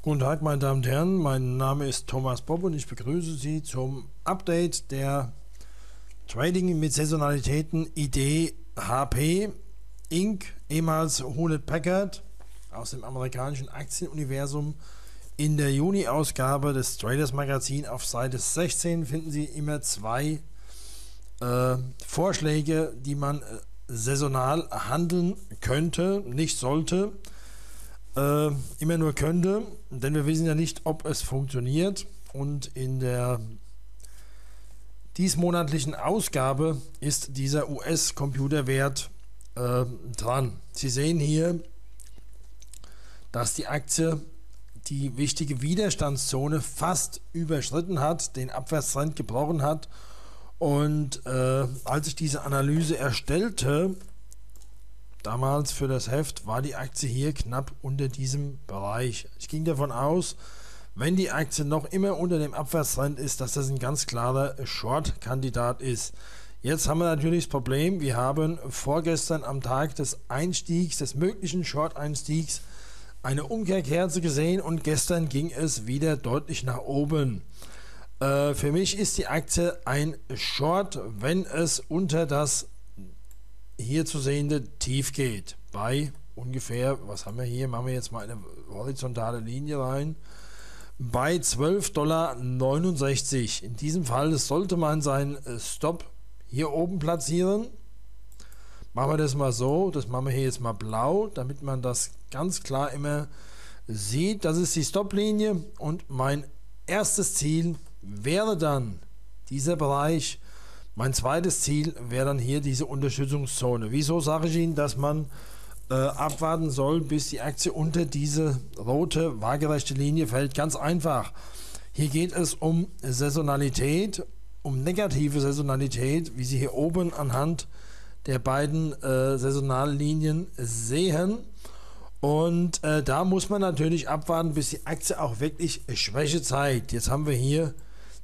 Guten Tag, meine Damen und Herren, mein Name ist Thomas Bopp und ich begrüße Sie zum Update der Trading mit Saisonalitäten Idee HP Inc., ehemals Hewlett-Packard, aus dem amerikanischen Aktienuniversum. In der Juni-Ausgabe des Traders Magazin auf Seite 16 finden Sie immer zwei Vorschläge, die man saisonal handeln könnte, nicht sollte. Immer nur könnte, denn wir wissen ja nicht, ob es funktioniert. Und in der diesmonatlichen Ausgabe ist dieser US-Computerwert dran. Sie sehen hier, dass die Aktie die wichtige Widerstandszone fast überschritten hat, den Abwärtstrend gebrochen hat. Und als ich diese Analyse erstellte, damals für das Heft, war die Aktie hier knapp unter diesem Bereich. Ich ging davon aus, wenn die Aktie noch immer unter dem Abwärtstrend ist, dass das ein ganz klarer Short-Kandidat ist. Jetzt haben wir natürlich das Problem, wir haben vorgestern am Tag des Einstiegs, des möglichen Short-Einstiegs, eine Umkehrkerze gesehen und gestern ging es wieder deutlich nach oben. Für mich ist die Aktie ein Short, wenn es unter das hier zu sehende Tief geht, bei ungefähr, was haben wir hier, machen wir jetzt mal eine horizontale Linie rein, bei 12,69 Dollar. In diesem Fall sollte man seinen Stop hier oben platzieren. Machen wir das mal so, das machen wir hier jetzt mal blau, damit man das ganz klar immer sieht. Das ist die Stoplinie und mein erstes Ziel wäre dann dieser Bereich. Mein zweites Ziel wäre dann hier diese Unterstützungszone. Wieso sage ich Ihnen, dass man abwarten soll, bis die Aktie unter diese rote, waagerechte Linie fällt? Ganz einfach. Hier geht es um Saisonalität, um negative Saisonalität, wie Sie hier oben anhand der beiden saisonalen Linien sehen. Und da muss man natürlich abwarten, bis die Aktie auch wirklich Schwäche zeigt. Jetzt haben wir hier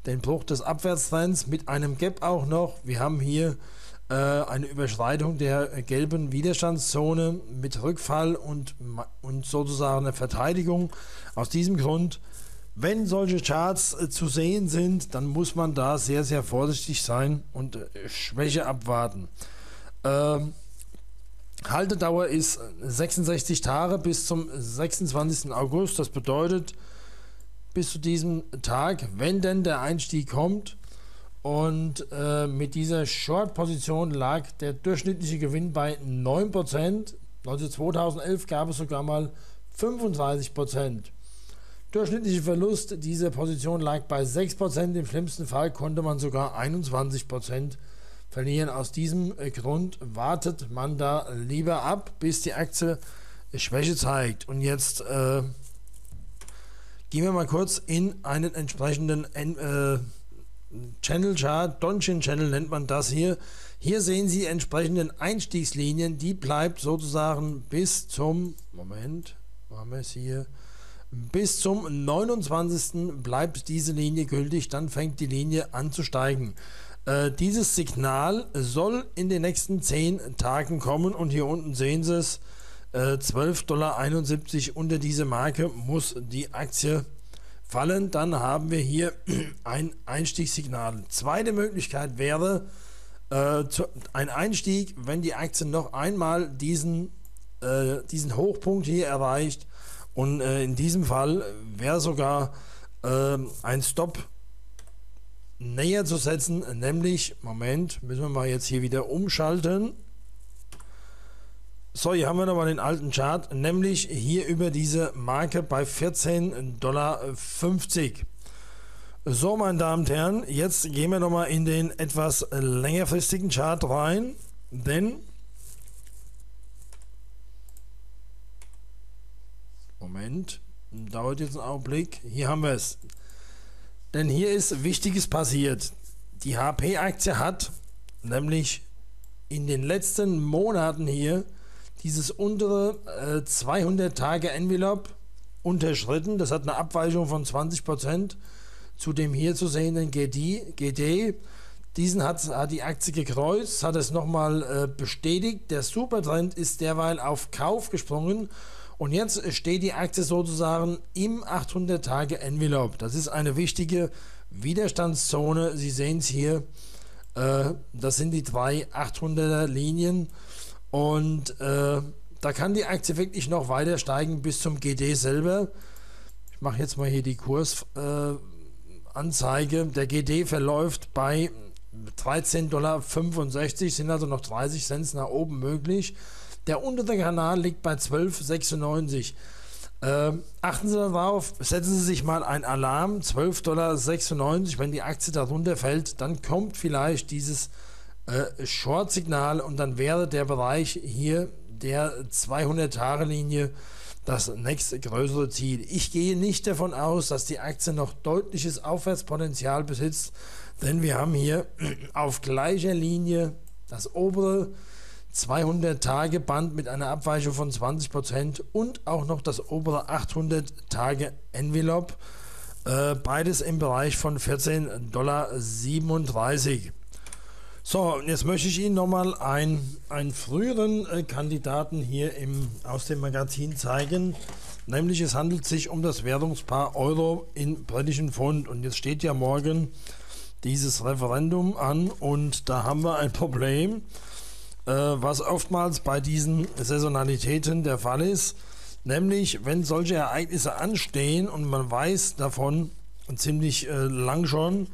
den Bruch des Abwärtstrends mit einem Gap auch noch. Wir haben hier eine Überschreitung der gelben Widerstandszone mit Rückfall und sozusagen eine Verteidigung. Aus diesem Grund, wenn solche Charts zu sehen sind, dann muss man da sehr, sehr vorsichtig sein und Schwäche abwarten. Haltedauer ist 66 Tage bis zum 26. August. Das bedeutet, bis zu diesem Tag, wenn denn der Einstieg kommt, und mit dieser Short-Position lag der durchschnittliche Gewinn bei 9%. Also 2011 gab es sogar mal 35%. Durchschnittlicher Verlust dieser Position lag bei 6%. Im schlimmsten Fall konnte man sogar 21% verlieren. Aus diesem Grund wartet man da lieber ab, bis die Aktie Schwäche zeigt. Und jetzt gehen wir mal kurz in einen entsprechenden Channel Chart, Donchian Channel nennt man das hier. Hier sehen Sie die entsprechenden Einstiegslinien, die bleibt sozusagen bis zum, Moment, machen wir es hier, bis zum 29. bleibt diese Linie gültig, dann fängt die Linie an zu steigen. Dieses Signal soll in den nächsten 10 Tagen kommen und hier unten sehen Sie es, 12,71 Dollar, unter diese Marke muss die Aktie fallen, dann haben wir hier ein Einstiegssignal. Zweite Möglichkeit wäre ein Einstieg, wenn die Aktie noch einmal diesen Hochpunkt hier erreicht, und in diesem Fall wäre sogar ein Stop näher zu setzen, nämlich, Moment, müssen wir mal jetzt hier wieder umschalten. So, hier haben wir nochmal den alten Chart, nämlich hier über diese Marke bei 14,50 Dollar. So, meine Damen und Herren, jetzt gehen wir nochmal in den etwas längerfristigen Chart rein, denn, Moment, dauert jetzt einen Augenblick, hier haben wir es. Denn hier ist Wichtiges passiert. Die HP-Aktie hat nämlich in den letzten Monaten hier dieses untere 200-Tage-Envelope unterschritten. Das hat eine Abweichung von 20% zu dem hier zu sehenden GD. Diesen hat die Aktie gekreuzt, hat es nochmal bestätigt. Der Supertrend ist derweil auf Kauf gesprungen und jetzt steht die Aktie sozusagen im 800-Tage-Envelope. Das ist eine wichtige Widerstandszone. Sie sehen es hier, das sind die drei 800er-Linien und da kann die Aktie wirklich noch weiter steigen bis zum GD selber. Ich mache jetzt mal hier die Kursanzeige. Der GD verläuft bei 13,65 $, sind also noch 30 Cent nach oben möglich. Der untere Kanal liegt bei 12,96 $. Achten Sie darauf, setzen Sie sich mal einen Alarm, 12,96 $. Wenn die Aktie darunter fällt, dann kommt vielleicht dieses Short-Signal und dann wäre der Bereich hier der 200-Tage-Linie das nächste größere Ziel. Ich gehe nicht davon aus, dass die Aktie noch deutliches Aufwärtspotenzial besitzt, denn wir haben hier auf gleicher Linie das obere 200-Tage-Band mit einer Abweichung von 20% und auch noch das obere 800-Tage-Envelope, beides im Bereich von 14,37 $. So, jetzt möchte ich Ihnen nochmal einen früheren Kandidaten hier aus dem Magazin zeigen, nämlich es handelt sich um das Währungspaar Euro in britischen Pfund und jetzt steht ja morgen dieses Referendum an und da haben wir ein Problem, was oftmals bei diesen Saisonalitäten der Fall ist, nämlich wenn solche Ereignisse anstehen und man weiß davon ziemlich lang schon,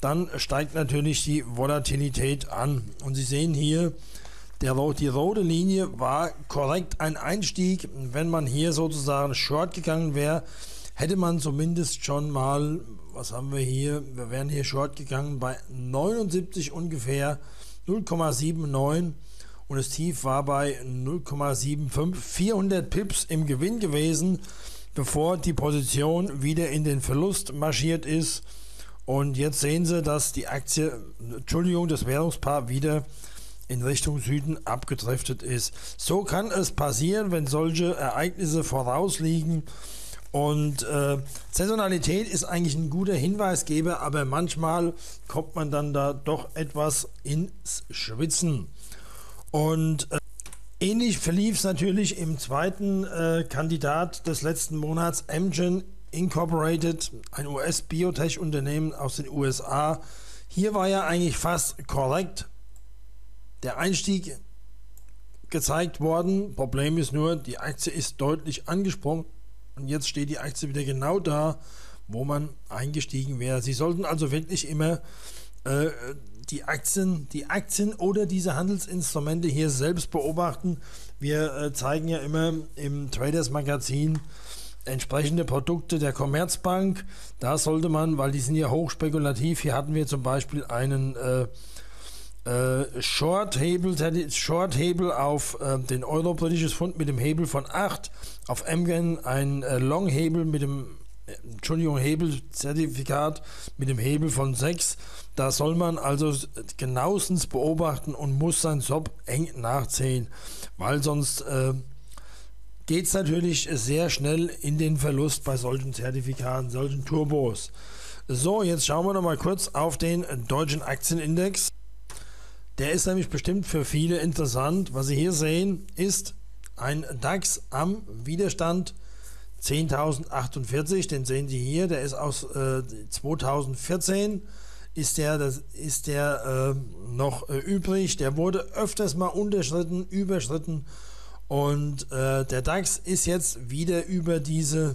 dann steigt natürlich die Volatilität an. Und Sie sehen hier, die rote Linie war korrekt ein Einstieg. Wenn man hier sozusagen short gegangen wäre, hätte man zumindest schon mal, was haben wir hier, wir wären hier short gegangen bei 79 ungefähr, 0,79 und das Tief war bei 0,75, 400 Pips im Gewinn gewesen, bevor die Position wieder in den Verlust marschiert ist. Und jetzt sehen Sie, dass die Aktie, Entschuldigung, das Währungspaar wieder in Richtung Süden abgedriftet ist. So kann es passieren, wenn solche Ereignisse vorausliegen. Und Saisonalität ist eigentlich ein guter Hinweisgeber, aber manchmal kommt man dann da doch etwas ins Schwitzen. Und ähnlich verlief es natürlich im zweiten Kandidat des letzten Monats, Amgen Incorporated, ein US-Biotech-Unternehmen aus den USA. Hier war ja eigentlich fast korrekt der Einstieg gezeigt worden. Problem ist nur, die Aktie ist deutlich angesprungen und jetzt steht die Aktie wieder genau da, wo man eingestiegen wäre. Sie sollten also wirklich immer die Aktien oder diese Handelsinstrumente hier selbst beobachten. Wir zeigen ja immer im Traders Magazin entsprechende Produkte der Commerzbank, da sollte man, weil die sind ja hochspekulativ, hier hatten wir zum Beispiel einen Short-Hebel auf den Euro-Britisches Pfund mit dem Hebel von 8, auf Amgen ein Long-Hebel mit dem Hebelzertifikat mit dem Hebel von 6. Da soll man also genauestens beobachten und muss sein Stop eng nachziehen, weil sonst geht es natürlich sehr schnell in den Verlust bei solchen Zertifikaten, solchen Turbos. So, jetzt schauen wir noch mal kurz auf den deutschen Aktienindex. Der ist nämlich bestimmt für viele interessant. Was Sie hier sehen, ist ein DAX am Widerstand 10.048. Den sehen Sie hier, der ist aus 2014. Ist der noch übrig. Der wurde öfters mal überschritten. Und der DAX ist jetzt wieder über diesen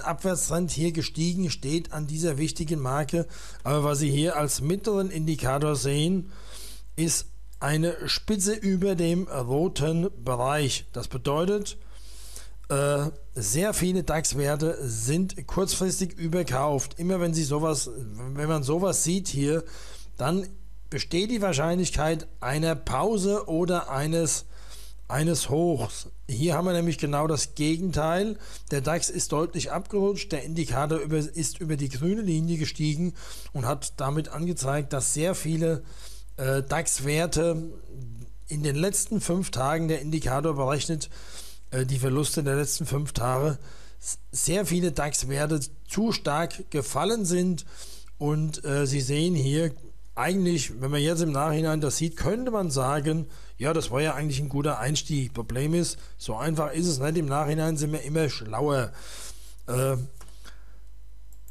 Abwärtstrend hier gestiegen, steht an dieser wichtigen Marke. Aber was Sie hier als mittleren Indikator sehen, ist eine Spitze über dem roten Bereich. Das bedeutet, sehr viele DAX-Werte sind kurzfristig überkauft. Immer wenn man sowas sieht hier, dann besteht die Wahrscheinlichkeit einer Pause oder eines Hochs. Hier haben wir nämlich genau das Gegenteil. Der DAX ist deutlich abgerutscht, der Indikator ist über die grüne Linie gestiegen und hat damit angezeigt, dass sehr viele DAX-Werte in den letzten 5 Tagen, der Indikator berechnet die Verluste der letzten 5 Tage, sehr viele DAX-Werte zu stark gefallen sind und Sie sehen hier eigentlich, wenn man jetzt im Nachhinein das sieht, könnte man sagen, ja, das war ja eigentlich ein guter Einstieg. Problem ist, so einfach ist es nicht. Im Nachhinein sind wir immer schlauer.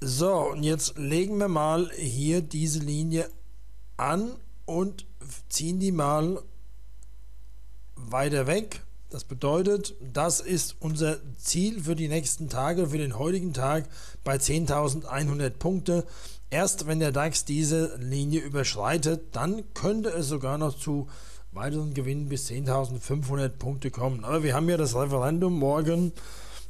So, und jetzt legen wir mal hier diese Linie an und ziehen die mal weiter weg. Das bedeutet, das ist unser Ziel für die nächsten Tage, für den heutigen Tag bei 10.100 Punkte. Erst wenn der DAX diese Linie überschreitet, dann könnte es sogar noch zu weiteren Gewinnen bis 10.500 Punkte kommen. Aber wir haben ja das Referendum morgen.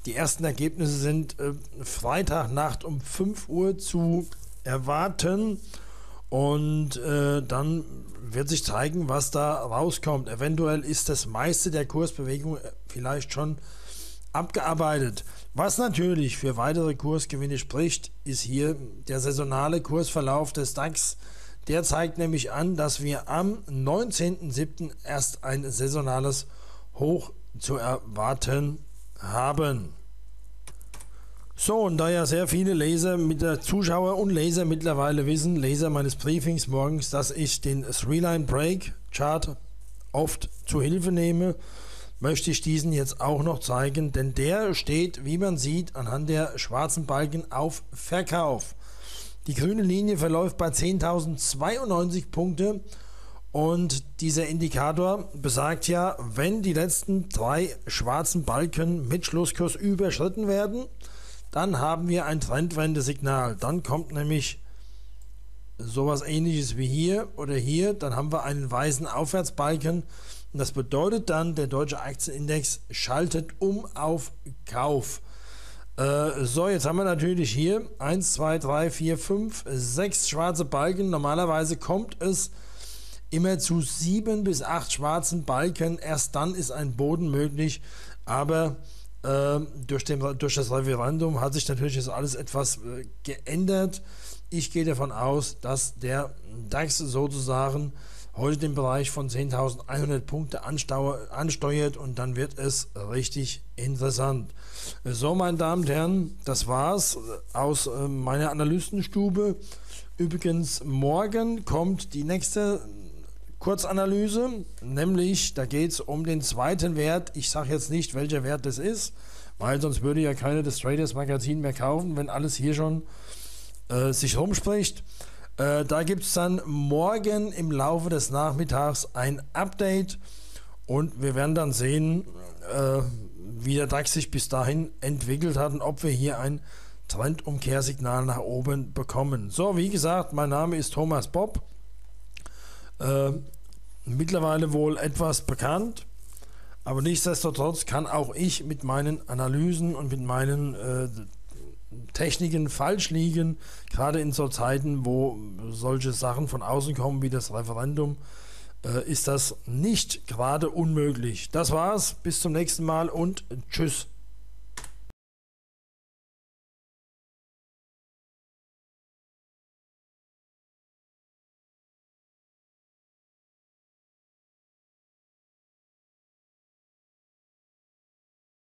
Die ersten Ergebnisse sind Freitagnacht um 5 Uhr zu erwarten. Und dann wird sich zeigen, was da rauskommt. Eventuell ist das meiste der Kursbewegung vielleicht schon abgearbeitet. Was natürlich für weitere Kursgewinne spricht, ist hier der saisonale Kursverlauf des DAX. Der zeigt nämlich an, dass wir am 19.07. erst ein saisonales Hoch zu erwarten haben. So, und da ja sehr viele Leser, Zuschauer und Leser mittlerweile wissen, Leser meines Briefings morgens, dass ich den Three-Line-Break-Chart oft zu Hilfe nehme, möchte ich diesen jetzt auch noch zeigen, denn der steht, wie man sieht, anhand der schwarzen Balken auf Verkauf. Die grüne Linie verläuft bei 10.092 Punkte und dieser Indikator besagt ja, wenn die letzten drei schwarzen Balken mit Schlusskurs überschritten werden, dann haben wir ein Trendwendesignal. Dann kommt nämlich sowas Ähnliches wie hier oder hier. Dann haben wir einen weißen Aufwärtsbalken. Und das bedeutet dann, der deutsche Aktienindex schaltet um auf Kauf. So, jetzt haben wir natürlich hier 1, 2, 3, 4, 5, 6 schwarze Balken. Normalerweise kommt es immer zu 7 bis 8 schwarzen Balken. Erst dann ist ein Boden möglich. Aber durch das Referendum hat sich natürlich jetzt alles etwas geändert. Ich gehe davon aus, dass der DAX sozusagen heute den Bereich von 10.100 Punkte ansteuert und dann wird es richtig interessant. So, meine Damen und Herren, das war's aus meiner Analystenstube. Übrigens, morgen kommt die nächste Kurzanalyse, nämlich da geht es um den zweiten Wert. Ich sage jetzt nicht, welcher Wert das ist, weil sonst würde ja keiner das Traders Magazin mehr kaufen, wenn alles hier schon sich rumspricht. Da gibt es dann morgen im Laufe des Nachmittags ein Update und wir werden dann sehen, wie der DAX sich bis dahin entwickelt hat und ob wir hier ein Trendumkehrsignal nach oben bekommen. So, wie gesagt, mein Name ist Thomas Bopp. Mittlerweile wohl etwas bekannt, aber nichtsdestotrotz kann auch ich mit meinen Analysen und mit meinen Techniken falsch liegen, gerade in so Zeiten, wo solche Sachen von außen kommen wie das Referendum, ist das nicht gerade unmöglich. Das war's, bis zum nächsten Mal und tschüss.